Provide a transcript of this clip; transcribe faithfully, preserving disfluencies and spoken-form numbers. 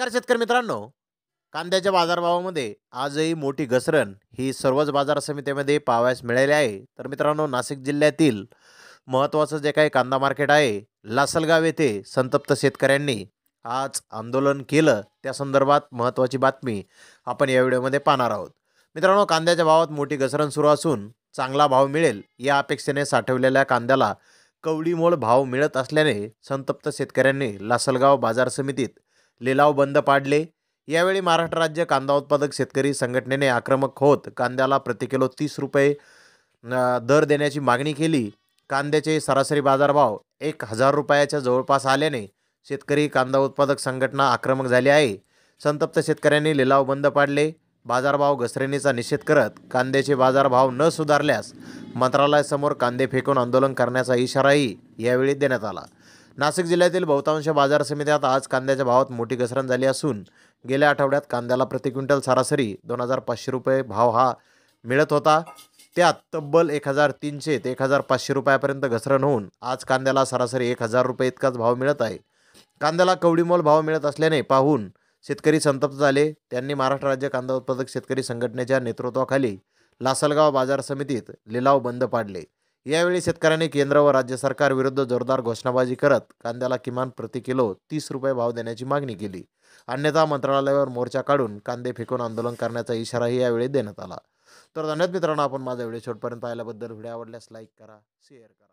नमस्कार शेतकरी मित्रांनो, कांद्याच्या बाजारभावामध्ये आजही मोठी घसरण ही सर्वच बाजार समितीमध्ये पाहावयास मिळाली आहे। तर मित्रांनो, नाशिक जिल्ह्यातील महत्त्वाचं जे काही कांदा मार्केट आहे लासलगाव येथे संतप्त शेतकऱ्यांनी आज आंदोलन केलं, त्या संदर्भात महत्त्वाची बातमी आपण या व्हिडिओमध्ये पाहणार आहोत। मित्रांनो, कांद्याच्या भावात मोठी घसरण सुरू असून चांगला भाव मिळेल या अपेक्षेने साठवलेल्या कांद्याला कवडीमोल भाव मिळत असल्याने संतप्त शेतकऱ्यांनी लासलगाव बाजार समितीत लिलाव बंद पाडले। यावेळी महाराष्ट्र राज्य कांदा उत्पादक शेतकरी संघटनेने आक्रमक होत कांद्याला प्रति किलो तीस रुपये दर देण्याची मागणी केली। कांद्याचे सरासरी बाजारभाव एक हजार रुपयाच्या जवळपास आल्याने शेतकरी कांदा उत्पादक संघटना आक्रमक झाली आहे। संतप्त शेतकऱ्यांनी लिलाव बंद पाडले। बाजारभाव घसरणीचा निषेध करत कांद्याचे बाजारभाव न सुधारल्यास मंत्रालयासमोर कांदे फेकून आंदोलन करण्याचा इशाराही यावेळी देण्यात आला। नाशिक जिल्ह्यातील बहुतांश बाजार समित्यात आज कांद्याच्या भावात मोठी घसरण झाली असून गेल्या आठवड्यात कांद्याला प्रति क्विंटल सरासरी दोन हजार पाचशे रुपये भाव हा मिळत होता, त्यात तब्बल एक हजार तीनशे ते एक हजार पाचशे रुपयापर्यंत घसरण होऊन आज कांद्याला सरासरी एक हजार रुपये इतकाच भाव मिळत आहे। कांद्याला कवडीमोल भाव मिळत असल्याने पाहून शेतकरी संतप्त झाले। त्यांनी महाराष्ट्र राज्य कांदा उत्पादक शेतकरी संघटनेच्या नेतृत्वाखाली लासलगाव बाजार समितीत लिलाव बंद पाडले। यावेळी शेतकऱ्यांनी केंद्र व राज्य सरकार विरुद्ध जोरदार घोषणाबाजी करत कांद्याला किमान प्रति किलो तीस रुपये भाव देण्याची मागणी केली, अन्यथा मंत्रालयावर मोर्चा काढून कांदे फेकून आंदोलन करण्याचा इशाराही यावेळी देण्यात आला। तर धन्यवाद मित्रांनो, आपण माझा व्हिडिओ शेवटपर्यंत पाहिल्याबद्दल। व्हिडिओ आवडल्यास लाईक करा, शेअर करा।